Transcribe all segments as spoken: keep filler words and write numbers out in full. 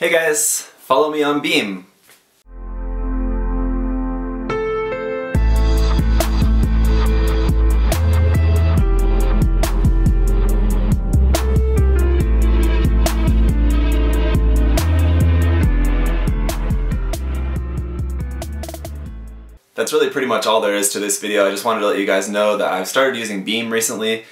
Hey guys, follow me on Beme. That's really pretty much all there is to this video. I just wanted to let you guys know that I've started using Beme recently.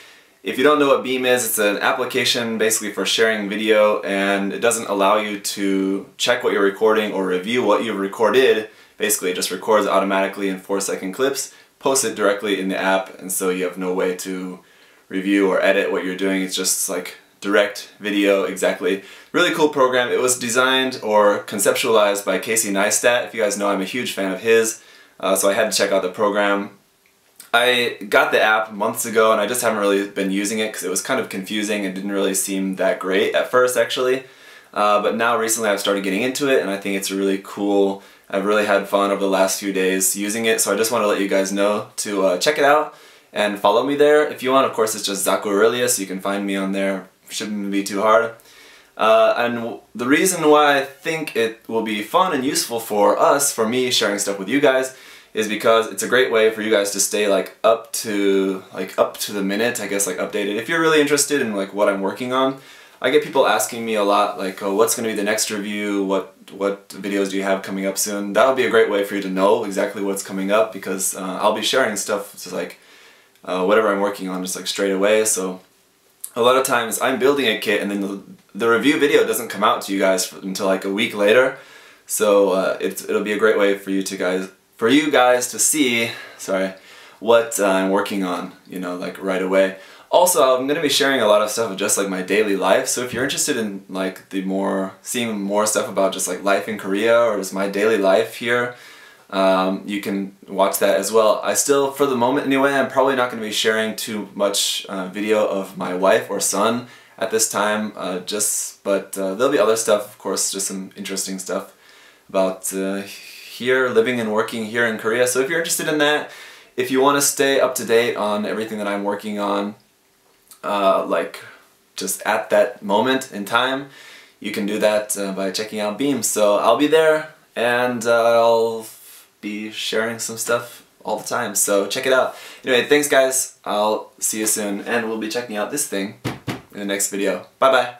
If you don't know what Beme is, it's an application basically for sharing video, and it doesn't allow you to check what you're recording or review what you've recorded. Basically, it just records automatically in four second clips, posts it directly in the app, and so you have no way to review or edit what you're doing. It's just like direct video, exactly. Really cool program. It was designed or conceptualized by Casey Neistat. If you guys know, I'm a huge fan of his. Uh, so I had to check out the program. I got the app months ago and I just haven't really been using it because it was kind of confusing and didn't really seem that great at first, actually. Uh, but now recently I've started getting into it and I think it's really cool. I've really had fun over the last few days using it, so I just want to let you guys know to uh, check it out and follow me there. If you want, of course, it's just Zaku Aurelius. You can find me on there. Shouldn't be too hard. Uh, and the reason why I think it will be fun and useful for us, for me sharing stuff with you guys, is because it's a great way for you guys to stay like up to like up to the minute, I guess, like updated. If you're really interested in like what I'm working on, I get people asking me a lot like, oh, what's going to be the next review? What what videos do you have coming up soon? That would be a great way for you to know exactly what's coming up, because uh, I'll be sharing stuff just like uh, whatever I'm working on just like straight away. So a lot of times I'm building a kit and then the, the review video doesn't come out to you guys until like a week later. So uh, it's, it'll be a great way for you to guys for you guys to see, sorry, what uh, I'm working on, you know, like right away. Also, I'm gonna be sharing a lot of stuff of just like my daily life. So if you're interested in like the more, seeing more stuff about just like life in Korea or just my daily life here, um, you can watch that as well. I still, for the moment anyway, I'm probably not gonna be sharing too much uh, video of my wife or son at this time, uh, just, but uh, there'll be other stuff, of course, just some interesting stuff about uh, here, living and working here in Korea. So if you're interested in that, if you want to stay up to date on everything that I'm working on, uh, like just at that moment in time, you can do that uh, by checking out Beme. So I'll be there and uh, I'll be sharing some stuff all the time. So check it out. Anyway, thanks guys. I'll see you soon, and we'll be checking out this thing in the next video. Bye bye.